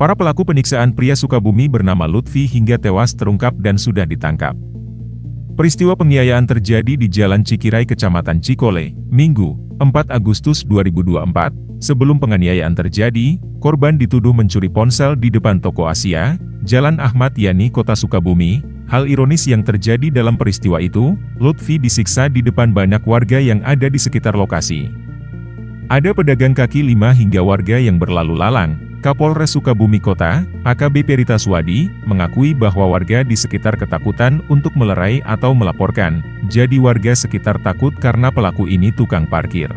Para pelaku penyiksaan pria Sukabumi bernama Lutfi hingga tewas terungkap dan sudah ditangkap. Peristiwa penganiayaan terjadi di Jalan Cikirai, Kecamatan Cikole, Minggu, 4 Agustus 2024. Sebelum penganiayaan terjadi, korban dituduh mencuri ponsel di depan toko Asia, Jalan Ahmad Yani, Kota Sukabumi. Hal ironis yang terjadi dalam peristiwa itu, Lutfi disiksa di depan banyak warga yang ada di sekitar lokasi. Ada pedagang kaki lima hingga warga yang berlalu lalang. Kapolres Sukabumi Kota, AKBP Rita Suwadi, mengakui bahwa warga di sekitar ketakutan untuk melerai atau melaporkan, jadi warga sekitar takut karena pelaku ini tukang parkir.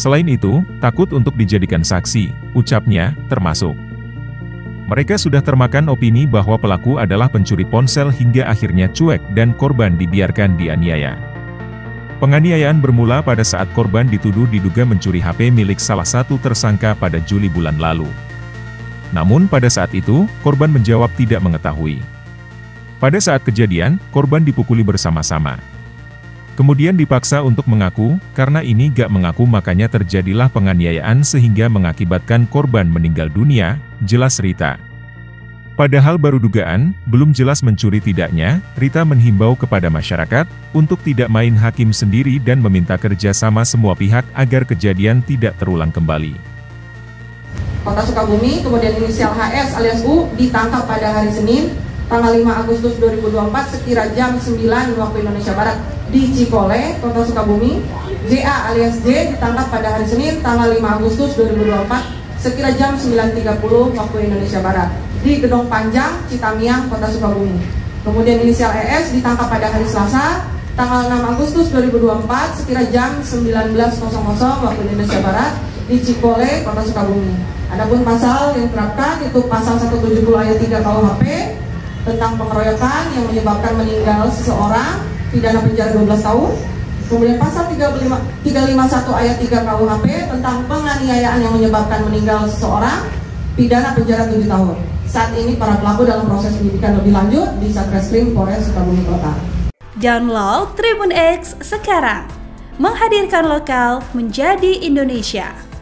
Selain itu, takut untuk dijadikan saksi, ucapnya, termasuk. Mereka sudah termakan opini bahwa pelaku adalah pencuri ponsel hingga akhirnya cuek dan korban dibiarkan dianiaya. Penganiayaan bermula pada saat korban dituduh diduga mencuri HP milik salah satu tersangka pada Juli bulan lalu. Namun pada saat itu, korban menjawab tidak mengetahui. Pada saat kejadian, korban dipukuli bersama-sama. Kemudian dipaksa untuk mengaku, karena ini gak mengaku makanya terjadilah penganiayaan sehingga mengakibatkan korban meninggal dunia, jelas Rita. Padahal baru dugaan, belum jelas mencuri tidaknya, Rita menghimbau kepada masyarakat, untuk tidak main hakim sendiri dan meminta kerjasama semua pihak agar kejadian tidak terulang kembali. Kota Sukabumi, kemudian inisial HS alias U, ditangkap pada hari Senin, tanggal 5 Agustus 2024 sekira jam 9 waktu Indonesia Barat di Cikole, Kota Sukabumi. JA alias J ditangkap pada hari Senin tanggal 5 Agustus 2024 sekira jam 9.30 waktu Indonesia Barat di Gedong Panjang, Citamiang, Kota Sukabumi. Kemudian inisial ES ditangkap pada hari Selasa tanggal 6 Agustus 2024 sekira jam 19.00 waktu Indonesia Barat di Cikole, Kota Sukabumi. Adapun pasal yang diterapkan itu pasal 170 ayat 3 KUHP tentang pengeroyokan yang menyebabkan meninggal seseorang, pidana penjara 12 tahun. Kemudian pasal 351 ayat 3 KUHP tentang penganiayaan yang menyebabkan meninggal seseorang, pidana penjara 7 tahun. Saat ini para pelaku dalam proses penyidikan lebih lanjut di Satreskrim Polres Sukabumi Kota. Download TribunX sekarang, menghadirkan lokal menjadi Indonesia.